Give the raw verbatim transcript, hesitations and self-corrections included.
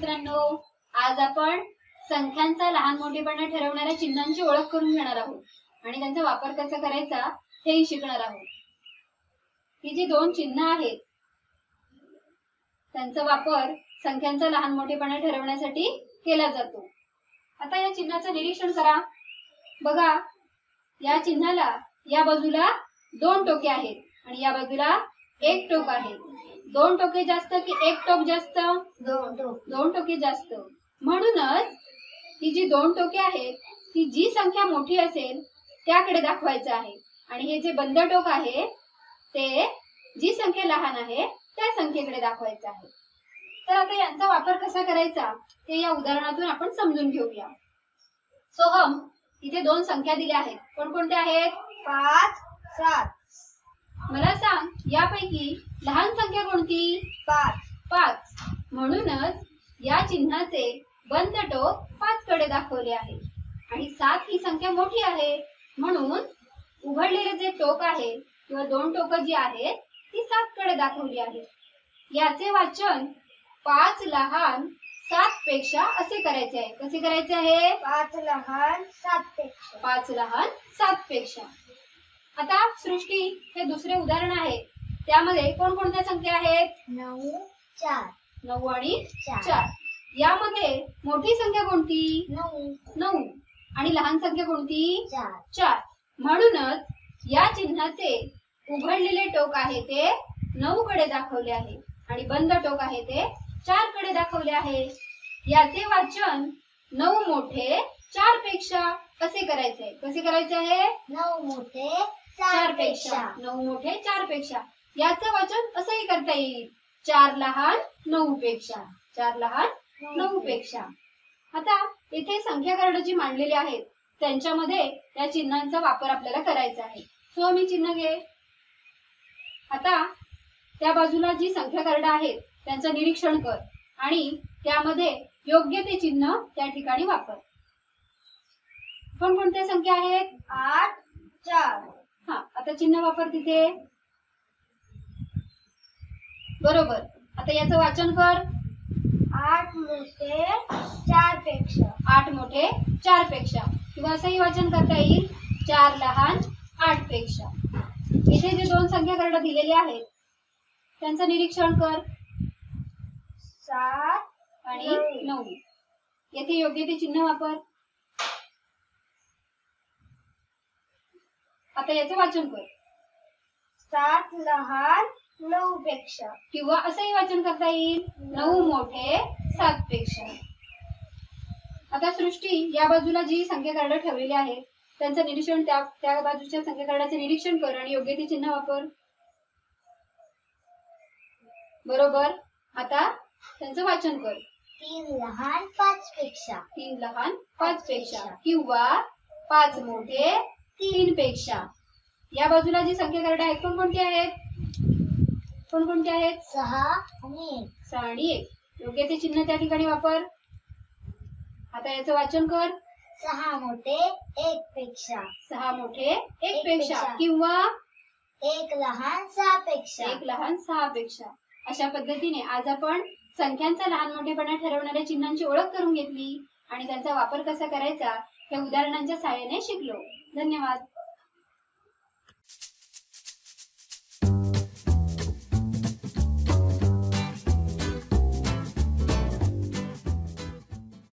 मित्रांनो, आज आपण संख्यांचा लहान मोठेपणा ठरवणाऱ्या चिन्हांची ओळख करून घेणार आहोत आणि त्यांचा वापर कसा करायचा हेही शिकणार आहोत। ही जी दोन चिन्ह आहेत त्यांचा वापर संख्यांचा लहान मोठेपणा ठरवण्यासाठी केला जातो। आता या चिन्हाचं निरीक्षण करा। बघा, या चिन्हाला या बाजूला दोन टोके आहेत आणि या बाजूला एक टोक आहे। दोन टोके जास्त की एक टोक जास्त? दोन टोके जास्त। म्हणूनच ही जी दोन टोके आहेत ती जी संख्या मोठी असेल त्याकडे दाखवायचं आहे आणि हे जे बंद टोक आहे ते जी संख्या लहान आहे त्या संख्येकडे दाखवायचं आहे। तर आता यांचा वापर कसा करायचा ते या उदाहरणातून आपण समजून घेऊया। सोहम, इथे दोन संख्या दिल्या आहेत, कोणकोणत्या आहेत? पाच सात। मला सांग, यापैकी लहान संख्या कोणती? पाच पाच। म्हणूनच या चिन्हाचे बंद टोक पाच कडे दाखवले आहे आणि सात ही संख्या मोठी आहे म्हणून उघडलेले जे टोक आहे किंवा दोन टोक जी आहेत ती सात कडे दाखवली आहे। याचे वाचन पाच लहान सात पेक्षा असे करायचे आहे। कसे करायचे आहे? पाच लहान सात पेक्षा। पाच लहान सात पेक्षा। आता सृष्टी, हे दुसरे उदाहरण आहे, त्यामध्ये कोणकोणत्या संख्या आहेत? नऊ चार नऊ आणि चार। यामध्ये मोठी संख्या कोणती? नऊ नऊ आणि लहान संख्या कोणती? चार चार। म्हणूनच या चिन्हाचे उघडलेले टोक आहे ते नऊ कडे दाखवले आहे आणि बंद टोक आहे ते चार कडे दाखवले आहे। याचे वाचन नऊ मोठे चार पेक्षा कसे करायचे? कसे करायचे आहे? नऊ मोठे चार पेक्षा। नऊ मोठे चार पेक्षा। याचे वाचन असंही करता येईल, चार लहान नऊ पेक्षा। चार लहान नऊ पेक्षा। आता इथे संख्याकर्ण जी मांडलेली आहेत त्यांच्यामध्ये या चिन्हांचा वापर आपल्याला करायचा आहे। सो मी चिन्ह घे। आता त्या बाजूला जी संख्याकर्ण आहेत त्यांचं निरीक्षण कर आणि त्यामध्ये योग्य ते चिन्ह त्या ठिकाणी वापर। कोणकोणत्या संख्या आहेत? आठ चार। हा, आता चिन्ह वापर तिथे बरोबर। आता याचं वाचन कर, आठ मोठे चार पेक्षा। आठ मोठे चार पेक्षा किंवा असंही वाचन करता येईल, चार लहान आठ पेक्षा। इथे जे दोन संख्याकर्ण दिलेली आहेत त्यांचं निरीक्षण कर, सात आणि नऊ। येथे योग्य ते चिन्ह वापर। आता याचं वाचन कर, सात लहान नऊ पेक्षा किंवा असंही वाचन करता येईल, नऊ मोठे सात पेक्षा। आता सृष्टी, या बाजूला जी संख्याकर्ण ठेवलेली आहे त्यांचं निरीक्षण त्या त्या बाजूच्या संख्याकर्णाचे निरीक्षण कर आणि योग्य ते चिन्ह वापर बरोबर। आता त्यांचं वाचन कर, तीन लहान पाच पेक्षा। तीन लहान पाच पेक्षा किंवा पाच मोठे तीन पेक्षा। या बाजूला जी संख्याकर्ण आहेत कोणकोणती आहेत? कोणकोणते आहेत? सहा आणि एक सहा आणि एक। योग्य ते चिन्ह त्या ठिकाणी वापर। आता याचं वाचन कर, सहा मोठे एक पेक्षा। सहा मोठे एक पेक्षा किंवा एक लहान सहा पेक्षा। एक लहान सहा पेक्षा। अशा पद्धतीने आज आपण संख्यांचा लहान मोठेपणा ठरवणाऱ्या चिन्हांची ओळख करून घेतली आणि त्यांचा वापर कसा करायचा हे उदाहरणांच्या सहाय्याने शिकलो। धन्यवाद।